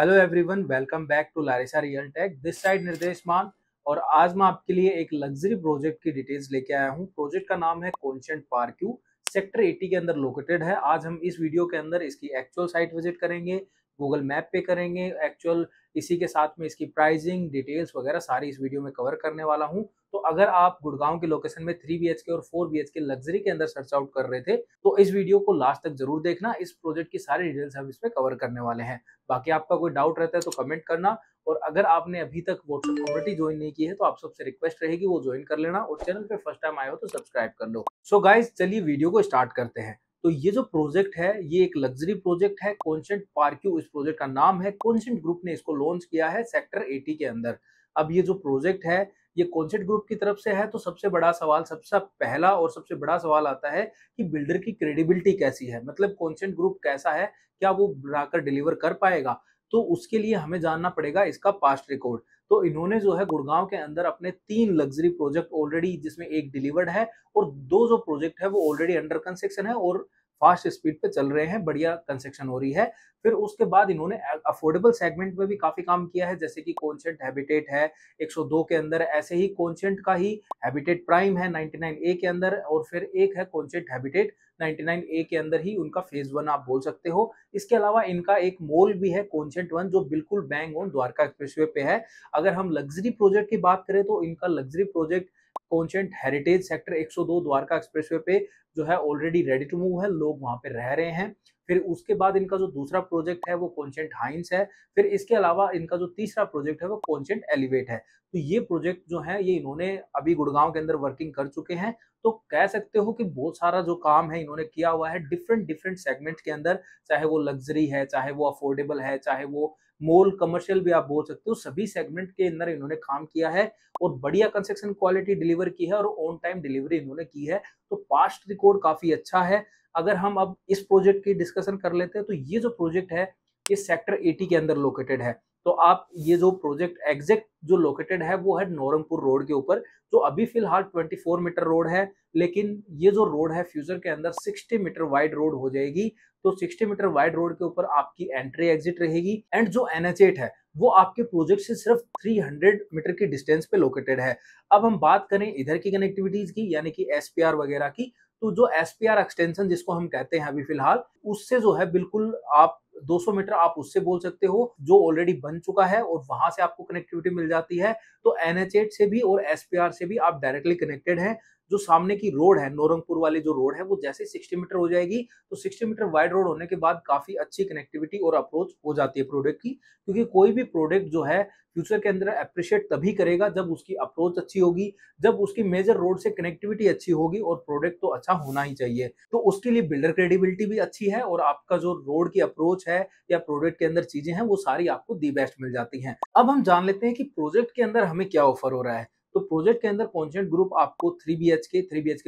Hello everyone, welcome back to Larissa realtech. This side Nirdesh Maan, और आज मैं आपके लिए एक लग्जरी प्रोजेक्ट की डिटेल्स लेके आया हूँ। प्रोजेक्ट का नाम है कॉन्शियंट पार्क, सेक्टर 80 के अंदर लोकेटेड है। आज हम इस वीडियो के अंदर इसकी एक्चुअल साइट विजिट करेंगे, गूगल मैप पे करेंगे एक्चुअल, इसी के साथ में इसकी प्राइसिंग डिटेल्स वगैरह सारी इस वीडियो में कवर करने वाला हूं। तो अगर आप गुड़गांव के लोकेशन में 3 BHK और 4 BHK लग्जरी के अंदर सर्च आउट कर रहे थे तो इस वीडियो को लास्ट तक जरूर देखना। इस प्रोजेक्ट की सारी डिटेल्स हम इसमें कवर करने वाले हैं। बाकी आपका कोई डाउट रहता है तो कमेंट करना, और अगर आपने अभी तक व्हाट्सएप कम्युनिटी ज्वाइन नहीं की है तो आप सबसे रिक्वेस्ट रहेगी वो ज्वाइन कर लेना, और चैनल पे फर्स्ट टाइम आए हो तो सब्सक्राइब कर लो। सो गाइज, चलिए वीडियो को स्टार्ट करते हैं। तो ये जो प्रोजेक्ट है ये एक लग्जरी प्रोजेक्ट है, कॉन्शियंट पार्क इस प्रोजेक्ट का नाम है। कॉन्शियंट ग्रुप ने इसको लॉन्च किया है सेक्टर 80 के अंदर। अब ये जो प्रोजेक्ट है ये कॉन्शियंट ग्रुप की तरफ से है, तो सबसे बड़ा सवाल, सबसे पहला और सबसे बड़ा सवाल आता है कि बिल्डर की क्रेडिबिलिटी कैसी है, मतलब कॉन्शियंट ग्रुप कैसा है, क्या वो बनाकर डिलीवर कर पाएगा। तो उसके लिए हमें जानना पड़ेगा इसका पास्ट रिकॉर्ड। तो इन्होंने जो है गुड़गांव के अंदर अपने 3 लग्जरी प्रोजेक्ट ऑलरेडी, जिसमें एक डिलीवर्ड है और 2 जो प्रोजेक्ट है वो ऑलरेडी अंडर कंस्ट्रक्शन है और फास्ट स्पीड पे चल रहे हैं, बढ़िया कंस्ट्रक्शन हो रही है। फिर उसके बाद इन्होंने अफोर्डेबल सेगमेंट में भी काफी काम किया है, जैसे कि कॉन्शियंट हैबिटेट है 102 के अंदर, ऐसे ही कॉन्शियंट का ही हैबिटेट प्राइम है 99A के अंदर, और फिर एक है कॉन्शियंट हैबिटेट 99A के अंदर ही उनका फेज 1 आप बोल सकते हो। इसके अलावा इनका एक मॉल भी है कॉन्शियंट वन, जो बिल्कुल बैंग ऑन द्वारका एक्सप्रेसवे पे है। अगर हम लग्जरी प्रोजेक्ट की बात करें तो इनका luxury project Conscient heritage sector 102 Dwarka expressway पे जो है ऑलरेडी रेडी टू मूव है, लोग वहां पे रह रहे हैं। फिर उसके बाद इनका जो दूसरा प्रोजेक्ट है वो कॉन्शियंट हाइंस है। फिर इसके अलावा इनका जो तीसरा प्रोजेक्ट है वो कॉन्शियंट एलिवेट है। तो ये प्रोजेक्ट जो है ये इन्होंने अभी गुड़गांव के अंदर वर्किंग कर चुके हैं। तो कह सकते हो कि बहुत सारा जो काम है इन्होंने किया हुआ है डिफरेंट सेगमेंट के अंदर, चाहे वो लग्जरी है, चाहे वो अफोर्डेबल है, चाहे वो मॉल कमर्शियल भी आप बोल सकते हो, सभी सेगमेंट के अंदर इन्होंने काम किया है और बढ़िया कंस्ट्रक्शन क्वालिटी डिलीवर की है और ऑन टाइम डिलीवरी इन्होंने की है। तो पास्ट रिकॉर्ड काफी अच्छा है। अगर हम अब इस प्रोजेक्ट की डिस्कशन कर लेते हैं तो ये जो प्रोजेक्ट है ये सेक्टर 80 के अंदर लोकेटेड है। तो आप ये जो प्रोजेक्ट एग्जैक्ट जो लोकेटेड है वो है नौरंगपुर रोड के ऊपर, जो अभी फिलहाल 24 मीटर रोड है, लेकिन ये जो रोड है फ्यूचर के अंदर 60 मीटर वाइड रोड हो जाएगी। तो 60 मीटर वाइड रोड के ऊपर आपकी एंट्री एग्जिट रहेगी, एंड जो NH8 है वो आपके प्रोजेक्ट से सिर्फ 300 मीटर की डिस्टेंस पे लोकेटेड है। अब हम बात करें इधर की कनेक्टिविटीज की, यानी कि SPR वगैरह की, तो जो SPR एक्सटेंशन जिसको हम कहते हैं अभी फिलहाल, उससे जो है बिल्कुल आप 200 मीटर आप उससे बोल सकते हो, जो ऑलरेडी बन चुका है और वहां से आपको कनेक्टिविटी मिल जाती है। तो NH8 से भी और SPR से भी आप डायरेक्टली कनेक्टेड हैं। जो सामने की रोड है नौरंगपुर वाली जो रोड है वो जैसे 60 मीटर हो जाएगी, तो 60 मीटर वाइड रोड होने के बाद काफी अच्छी कनेक्टिविटी और अप्रोच हो जाती है प्रोडक्ट की, क्योंकि कोई भी प्रोडक्ट जो है फ्यूचर के अंदर अप्रिशिएट तभी करेगा जब उसकी अप्रोच अच्छी होगी, जब उसकी मेजर रोड से कनेक्टिविटी अच्छी होगी, और प्रोडक्ट तो अच्छा होना ही चाहिए। तो उसके लिए बिल्डर क्रेडिबिलिटी भी अच्छी है और आपका जो रोड की अप्रोच है या प्रोडक्ट के अंदर चीजें हैं वो सारी आपको दी बेस्ट मिल जाती हैं। अब हम जान लेते हैं कि प्रोजेक्ट के अंदर हमें क्या ऑफर हो रहा है। तो प्रोजेक्ट के अंदर कॉन्शियंट ग्रुप आपको 3 BHK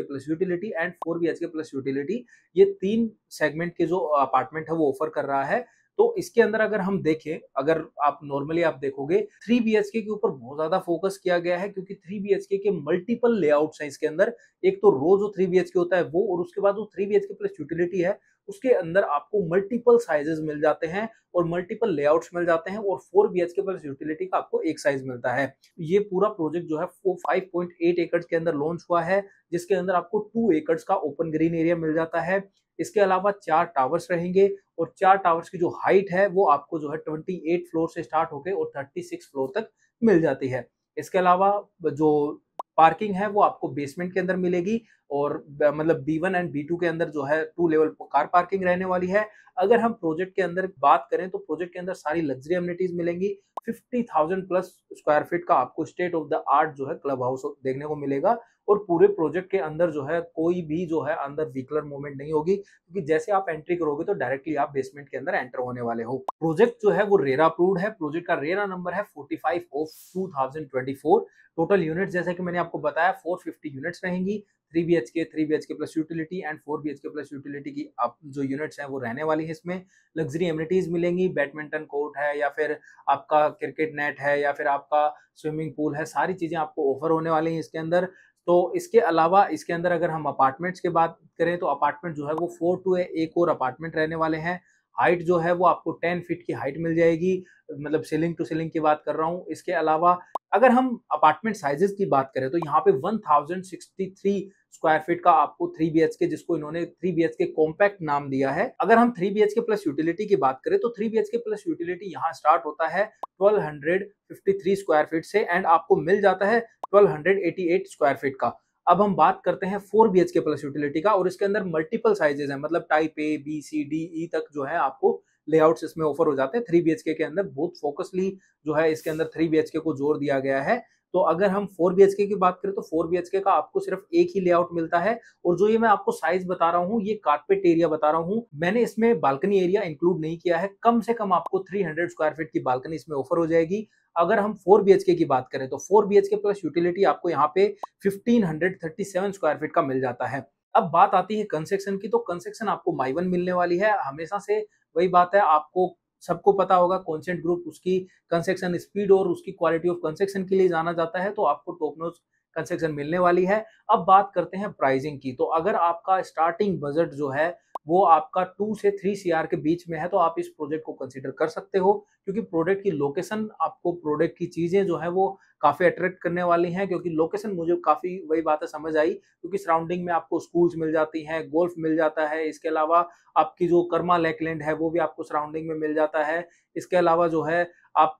plus utility and 4 BHK plus utility, ये 3 सेगमेंट के जो अपार्टमेंट है वो ऑफर कर रहा है। तो इसके अंदर अगर हम देखें, अगर आप नॉर्मली आप देखोगे 3 BHK के ऊपर बहुत ज्यादा फोकस किया गया है, क्योंकि 3 BHK के मल्टीपल लेआउट्स हैं इसके अंदर। एक तो रो जो 3 BHK होता है वो, और उसके बाद जो 3 BHK प्लस यूटिलिटी है उसके अंदर आपको मल्टीपल साइजेस मिल जाते हैं और मल्टीपल लेआउट्स मिल जाते हैं, और 4 BHK प्लस यूटिलिटी का आपको एक साइज मिलता है। ये पूरा प्रोजेक्ट जो है 5.8 एकड़ के अंदर लॉन्च हुआ है, जिसके अंदर आपको 2 एकड़ का ओपन ग्रीन एरिया मिल जाता है। इसके अलावा 4 टावर्स रहेंगे, और 4 टावर्स की जो हाइट है वो आपको जो है 28 फ्लोर से स्टार्ट होके और 36 फ्लोर तक मिल जाती है। इसके अलावा जो पार्किंग है वो आपको बेसमेंट के अंदर मिलेगी, और मतलब B1 एंड B2 के अंदर जो है 2 लेवल कार पार्किंग रहने वाली है। अगर हम प्रोजेक्ट के अंदर बात करें तो प्रोजेक्ट के अंदर सारी लग्जरी एमिनिटीज मिलेंगी। 50,000 प्लस स्क्वायर फीट का आपको स्टेट ऑफ द आर्ट जो है क्लब हाउस देखने को मिलेगा, और पूरे प्रोजेक्ट के अंदर जो है कोई भी जो है अंदर व्हीकलर मूवमेंट नहीं होगी, क्योंकि जैसे आप एंट्री करोगे तो डायरेक्टली आप बेसमेंट के अंदर एंटर होने वाले हो। प्रोजेक्ट जो है वो रेरा अप्रूव्ड है। प्रोजेक्ट का रेरा नंबर है 45/2024। टोटल यूनिट जैसे कि मैंने आपको बताया 450 यूनिट्स रहेंगी। 3 BHK plus utility and 4 BHK plus utility की आप जो यूनिट्स हैं वो रहने वाली है। इसमें लग्जरी एमिनिटीज मिलेंगी, बैडमिंटन कोर्ट है या फिर आपका क्रिकेट नेट है या फिर आपका स्विमिंग पूल है, सारी चीजें आपको ऑफर होने वाली हैं इसके अंदर। तो इसके अलावा इसके अंदर अगर हम अपार्टमेंट्स की बात करें तो अपार्टमेंट जो है वो 4 to 8 और अपार्टमेंट रहने वाले हैं। हाइट जो है वो आपको 10 फीट की हाइट मिल जाएगी, मतलब सीलिंग टू सीलिंग की बात कर रहा हूँ। इसके अलावा अगर हम अपार्टमेंट साइजेस की बात करें तो यहाँ पे 1063 स्क्वायर फीट का आपको 3 BHK, जिसको इन्होंने 3 BHK कॉम्पैक्ट नाम दिया है। अगर हम 3 BHK प्लस यूटिलिटी की बात करें तो 3 BHK प्लस यूटिलिटी यहाँ स्टार्ट होता है 1253 स्क्वायर फीट से एंड आपको मिल जाता है 1288 स्क्वायर फीट का। अब हम बात करते हैं 4 BHK प्लस यूटिलिटी का, और इसके अंदर मल्टीपल साइजेस हैं, मतलब type A B C D E तक जो है आपको लेआउट्स इसमें ऑफर हो जाते हैं। 3 BHK के अंदर बहुत फोकसली जो है इसके अंदर 3 BHK को जोर दिया गया है। तो अगर हम 4 BHK की बात करें तो 4 BHK का आपको सिर्फ एक ही लेआउट मिलता है, और जो ये मैं आपको साइज बता रहा हूँ ये कार्पेट एरिया बता रहा हूँ, मैंने इसमें बालकनी एरिया इंक्लूड नहीं किया है। कम से कम आपको 300 स्क्वायर फीट की बालकनी इसमें ऑफर हो जाएगी। अगर हम 4 BHK की बात करें तो 4 BHK प्लस यूटिलिटी आपको यहाँ पे 1537 स्क्वायर फीट का मिल जाता है। अब बात आती है कंस्ट्रक्शन की, तो कंस्ट्रक्शन आपको माइवन मिलने वाली है। हमेशा से वही बात है, आपको सबको पता होगा कॉन्सेंट ग्रुप उसकी कंस्ट्रक्शन स्पीड और उसकी क्वालिटी ऑफ कंस्ट्रक्शन के लिए जाना जाता है, तो आपको टॉप नॉच कंस्ट्रक्शन मिलने वाली है। अब बात करते हैं प्राइसिंग की, तो अगर आपका स्टार्टिंग बजट जो है वो आपका 2 से 3 CR के बीच में है तो आप इस प्रोजेक्ट को कंसीडर कर सकते हो, क्योंकि प्रोडक्ट की लोकेशन आपको, प्रोडक्ट की चीज़ें जो है वो काफ़ी अट्रैक्ट करने वाली हैं। क्योंकि लोकेशन मुझे काफ़ी वही बात है समझ आई, क्योंकि सराउंडिंग में आपको स्कूल्स मिल जाती हैं, गोल्फ मिल जाता है, इसके अलावा आपकी जो कर्मा लेकलैंड है वो भी आपको सराउंडिंग में मिल जाता है। इसके अलावा जो है आप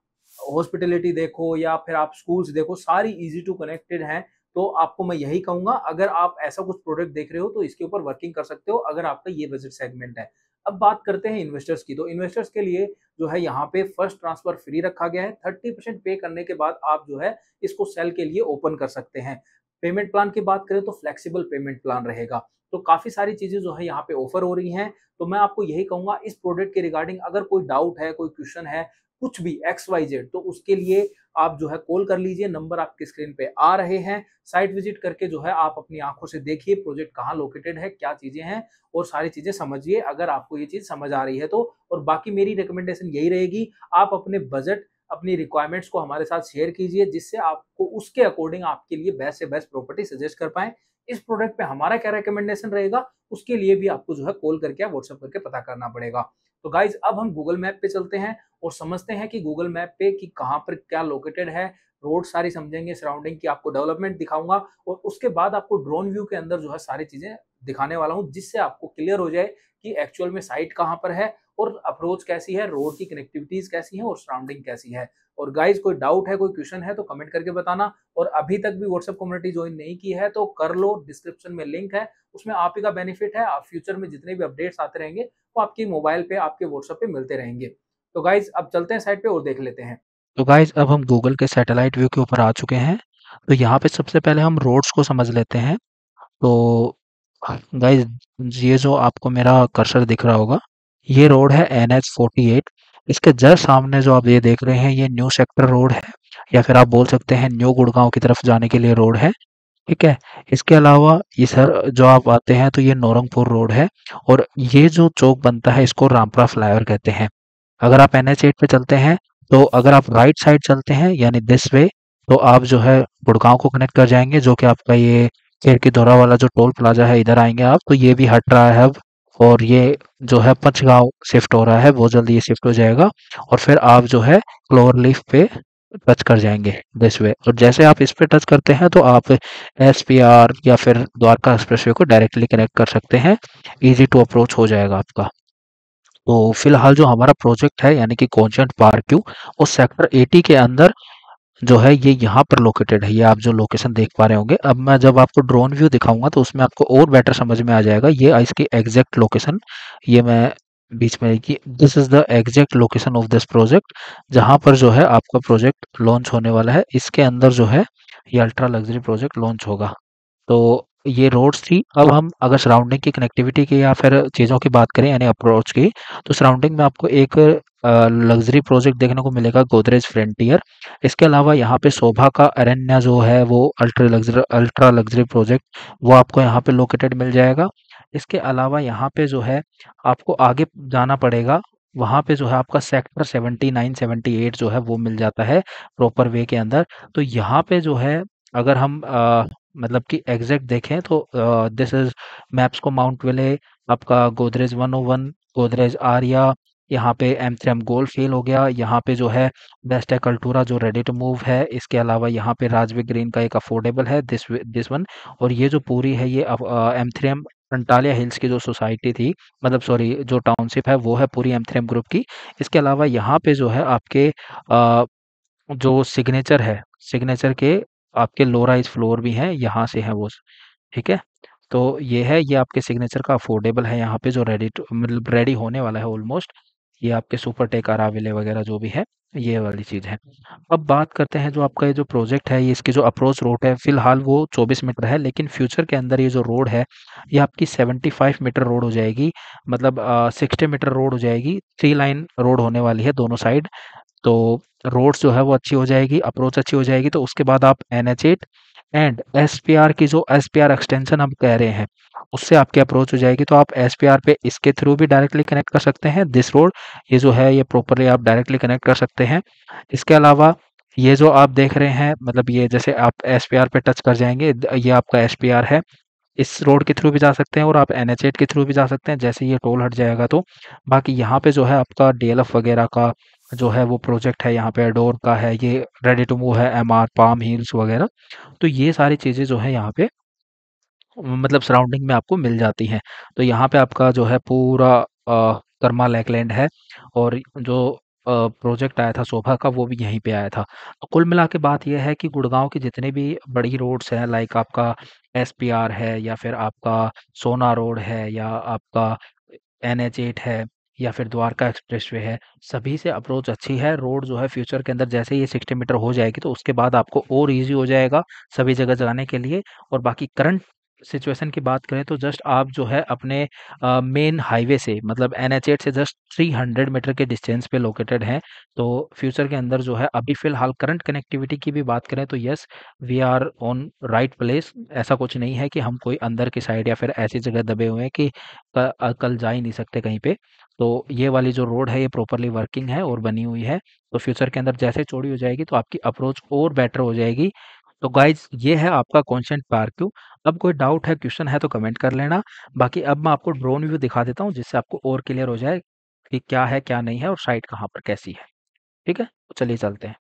हॉस्पिटलिटी देखो या फिर आप स्कूल्स देखो, सारी ईजी टू कनेक्टेड हैं। तो आपको मैं यही कहूंगा अगर आप ऐसा कुछ प्रोडक्ट देख रहे हो तो इसके ऊपर वर्किंग कर सकते हो, अगर आपका ये बजट सेगमेंट है। अब बात करते हैं इन्वेस्टर्स की, तो इन्वेस्टर्स के लिए जो है यहाँ पे फर्स्ट ट्रांसफर फ्री रखा गया है। 30% पे करने के बाद आप जो है इसको सेल के लिए ओपन कर सकते हैं। पेमेंट प्लान की बात करें तो फ्लेक्सिबल पेमेंट प्लान रहेगा। तो काफ़ी सारी चीज़ें जो है यहाँ पे ऑफर हो रही हैं। तो मैं आपको यही कहूँगा इस प्रोडक्ट के रिगार्डिंग अगर कोई डाउट है, कोई क्वेश्चन है, कुछ भी XYZ, तो उसके लिए आप जो है कॉल कर लीजिए, नंबर आपके स्क्रीन पे आ रहे हैं। साइट विजिट करके जो है आप अपनी आंखों से देखिए प्रोजेक्ट कहाँ लोकेटेड है, क्या चीज़ें हैं और सारी चीज़ें समझिए अगर आपको ये चीज़ समझ आ रही है तो। और बाकी मेरी रिकमेंडेशन यही रहेगी, आप अपने बजट, अपनी रिक्वायरमेंट्स को हमारे साथ शेयर कीजिए, जिससे आपको उसके अकॉर्डिंग आपके लिए बेस्ट से बेस्ट प्रॉपर्टी सजेस्ट कर पाएँ। इस प्रोडक्ट पे हमारा क्या रिकमेंडेशन रहेगा उसके लिए भी आपको जो है कॉल करके या व्हाट्सएप करके पता करना पड़ेगा। तो गाइज अब हम गूगल मैप पे चलते हैं और समझते हैं कि गूगल मैप पे कि कहाँ पर क्या लोकेटेड है। रोड सारी समझेंगे, सराउंडिंग की आपको डेवलपमेंट दिखाऊंगा और उसके बाद आपको ड्रोन व्यू के अंदर जो है सारी चीज़ें दिखाने वाला हूँ, जिससे आपको क्लियर हो जाए कि एक्चुअल में साइट कहाँ पर है और अप्रोच कैसी है, रोड की कनेक्टिविटीज कैसी हैं और सराउंडिंग कैसी है। और गाइज कोई डाउट है, कोई क्वेश्चन है तो कमेंट करके बताना, और अभी तक भी व्हाट्सएप कम्युनिटी ज्वाइन नहीं की है तो कर लो, डिस्क्रिप्शन में लिंक है, उसमें आप ही का बेनिफिट है। आप फ्यूचर में जितने भी अपडेट्स आते रहेंगे वो आपके मोबाइल पे, आपके व्हाट्सएप पे मिलते रहेंगे। तो गाइज अब चलते हैं साइट पे और देख लेते हैं। तो गाइज अब हम गूगल के सैटेलाइट व्यू के ऊपर आ चुके हैं। तो यहाँ पे सबसे पहले हम रोड्स को समझ लेते हैं। तो गाइज ये जो आपको मेरा कर्सर दिख रहा होगा ये रोड है NH 48। इसके जस्ट सामने जो आप ये देख रहे हैं ये न्यू सेक्टर रोड है, या फिर आप बोल सकते हैं न्यू गुड़गांव की तरफ जाने के लिए रोड है, ठीक है। इसके अलावा ये सर जो आप आते हैं तो ये नौरंगपुर रोड है, और ये जो चौक बनता है इसको रामपुरा फ्लाईओवर कहते हैं। अगर आप NH 8 पे चलते हैं तो अगर आप राइट साइड चलते हैं यानी दिस वे, तो आप जो है गुड़गांव को कनेक्ट कर जाएंगे, जो कि आपका ये खेर की दौरा वाला जो टोल प्लाजा है इधर आएंगे आप, तो ये भी हट रहा है अब, और ये जो है पंचगांव शिफ्ट हो रहा है, बहुत जल्दी ये शिफ्ट हो जाएगा। और फिर आप जो है क्लोवर लीफ पे टच कर जाएंगे दिस वे, और जैसे आप इस पे टच करते हैं तो आप SPR या फिर द्वारका एक्सप्रेसवे को डायरेक्टली कनेक्ट कर सकते हैं। इजी टू अप्रोच हो जाएगा आपका। तो फिलहाल जो हमारा प्रोजेक्ट है यानी कि कॉन्शियंट पार्क उस सेक्टर 80 के अंदर जो है ये यहाँ पर लोकेटेड है, ये आप जो लोकेशन देख पा रहे होंगे। अब मैं जब आपको ड्रोन व्यू दिखाऊंगा तो उसमें आपको और बेटर समझ में आ जाएगा। ये इसकी एग्जैक्ट लोकेशन, ये मैं बीच में कि this is the exact location of this project, जहाँ पर जो है आपका प्रोजेक्ट लॉन्च होने वाला है। इसके अंदर जो है ये अल्ट्रा लग्जरी प्रोजेक्ट लॉन्च होगा। तो ये रोड्स थी। अब हम अगर सराउंडिंग की कनेक्टिविटी की या फिर चीज़ों की बात करें यानी अप्रोच की, तो सराउंडिंग में आपको एक लग्जरी प्रोजेक्ट देखने को मिलेगा गोदरेज फ्रंटियर। इसके अलावा यहाँ पे शोभा का अरण्य जो है वो अल्ट्रा लग्जरी प्रोजेक्ट वो आपको यहाँ पे लोकेटेड मिल जाएगा। इसके अलावा यहाँ पे जो है आपको आगे जाना पड़ेगा, वहाँ पे जो है आपका सेक्टर 79-78 जो है वो मिल जाता है प्रॉपर वे के अंदर। तो यहाँ पे जो है अगर हम मतलब कि एग्जैक्ट देखें तो दिस इज मैप्स को माउंट वेले, आपका गोदरेज 101, गोदरेज आर्या, यहाँ पे M3M गोल्ड फेल हो गया। यहाँ पे जो है बेस्ट है कल्टूरा जो रेडी टू मूव है। इसके अलावा यहाँ पे राजवी ग्रीन का एक अफोर्डेबल है दिस वन। और ये जो पूरी है ये M3M अंटालिया हिल्स की जो सोसाइटी थी, मतलब सॉरी जो टाउनशिप है वो है पूरी M3M ग्रुप की। इसके अलावा यहाँ पे जो है आपके जो सिग्नेचर है, सिग्नेचर के आपके लो राइज फ्लोर भी हैं, यहाँ से है वो, ठीक है। तो ये है, ये आपके सिग्नेचर का अफोर्डेबल है यहाँ पे जो रेडी मतलब रेडी होने वाला है ऑलमोस्ट। ये आपके सुपरटेक अरावेले वगैरह जो भी है ये वाली चीज़ है। अब बात करते हैं जो आपका ये जो प्रोजेक्ट है, ये इसकी जो अप्रोच रोड है फिलहाल वो 24 मीटर है, लेकिन फ्यूचर के अंदर ये जो रोड है ये आपकी 75 मीटर रोड हो जाएगी, मतलब 60 मीटर रोड हो जाएगी। 3 लाइन रोड होने वाली है दोनों साइड, तो रोड्स जो है वो अच्छी हो जाएगी, अप्रोच अच्छी हो जाएगी। तो उसके बाद आप NH8 एंड SPR की जो SPR एक्सटेंशन हम कह रहे हैं उससे आपकी अप्रोच हो जाएगी। तो आप SPR पे इसके थ्रू भी डायरेक्टली कनेक्ट कर सकते हैं। दिस रोड ये जो है ये प्रॉपरली आप डायरेक्टली कनेक्ट कर सकते हैं। इसके अलावा ये जो आप देख रहे हैं, मतलब ये जैसे आप SPR पे टच कर जाएंगे, ये आपका SPR है। इस रोड के थ्रू भी जा सकते हैं और आप NH8 के थ्रू भी जा सकते हैं जैसे ये टोल हट जाएगा। तो बाकी यहाँ पे जो है आपका DLF वगैरह का जो है वो प्रोजेक्ट है, यहाँ पे एडोर का है, ये रेडी टू मूव है, MR पाम हिल्स वगैरह। तो ये सारी चीज़ें जो है यहाँ पे मतलब सराउंडिंग में आपको मिल जाती हैं। तो यहाँ पे आपका जो है पूरा कर्मा लैकलैंड है, और जो प्रोजेक्ट आया था शोभा का वो भी यहीं पे आया था। कुल मिला के बात यह है कि गुड़गांव के जितने भी बड़ी रोड्स हैं, लाइक आपका SPR है, या फिर आपका सोहना रोड है, या आपका NH8 है, या फिर द्वारका एक्सप्रेसवे है, सभी से अप्रोच अच्छी है। रोड जो है फ्यूचर के अंदर जैसे ये 60 मीटर हो जाएगी तो उसके बाद आपको और इजी हो जाएगा सभी जगह जाने के लिए। और बाकी करंट सिचुएशन की बात करें तो जस्ट आप जो है अपने मेन हाईवे से, मतलब NH8 से जस्ट 300 मीटर के डिस्टेंस पे लोकेटेड हैं। तो फ्यूचर के अंदर जो है अभी फ़िलहाल करंट कनेक्टिविटी की भी बात करें तो yes we are on right place. ऐसा कुछ नहीं है कि हम कोई अंदर की साइड या फिर ऐसी जगह दबे हुए हैं कि कल जा ही नहीं सकते कहीं पे। तो ये वाली जो रोड है ये प्रॉपरली वर्किंग है और बनी हुई है। तो फ्यूचर के अंदर जैसे चौड़ी हो जाएगी तो आपकी अप्रोच और बेटर हो जाएगी। तो गाइज ये है आपका कॉन्शियंट पार्क। अब कोई डाउट है, क्वेश्चन है तो कमेंट कर लेना। बाकी अब मैं आपको ड्रोन व्यू दिखा देता हूँ जिससे आपको और क्लियर हो जाए कि क्या है क्या नहीं है और साइट कहाँ पर कैसी है, ठीक है। तो चलिए चलते हैं।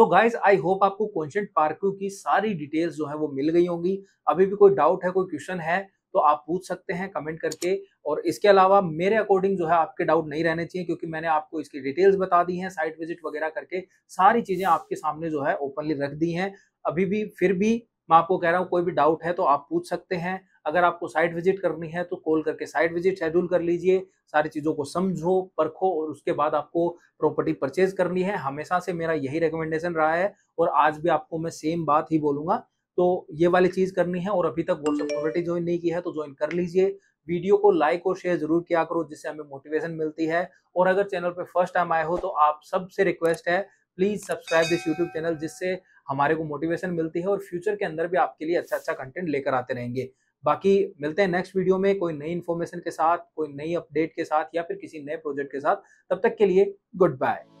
सो गाइज आई होप आपको कॉन्शियंट पार्क की सारी डिटेल्स जो है वो मिल गई होंगी। अभी भी कोई डाउट है, कोई क्वेश्चन है तो आप पूछ सकते हैं कमेंट करके। और इसके अलावा मेरे अकॉर्डिंग जो है आपके डाउट नहीं रहने चाहिए, क्योंकि मैंने आपको इसकी डिटेल्स बता दी हैं, साइट विजिट वगैरह करके सारी चीज़ें आपके सामने जो है ओपनली रख दी हैं। अभी भी फिर भी मैं आपको कह रहा हूँ, कोई भी डाउट है तो आप पूछ सकते हैं। अगर आपको साइट विजिट करनी है तो कॉल करके साइट विजिट शेड्यूल कर लीजिए, सारी चीज़ों को समझो, परखो और उसके बाद आपको प्रॉपर्टी परचेज करनी है। हमेशा से मेरा यही रिकमेंडेशन रहा है और आज भी आपको मैं सेम बात ही बोलूँगा। तो ये वाली चीज़ करनी है। और अभी तक गोल्ड प्रॉपर्टी ज्वाइन नहीं की है तो ज्वाइन कर लीजिए। वीडियो को लाइक और शेयर जरूर किया करो, जिससे हमें मोटिवेशन मिलती है। और अगर चैनल पे फर्स्ट टाइम आए हो तो आप सबसे रिक्वेस्ट है, please subscribe this YouTube channel, जिससे हमारे को मोटिवेशन मिलती है और फ्यूचर के अंदर भी आपके लिए अच्छा अच्छा कंटेंट लेकर आते रहेंगे। बाकी मिलते हैं नेक्स्ट वीडियो में कोई नई इन्फॉर्मेशन के साथ, कोई नई अपडेट के साथ या फिर किसी नए प्रोजेक्ट के साथ। तब तक के लिए गुड बाय।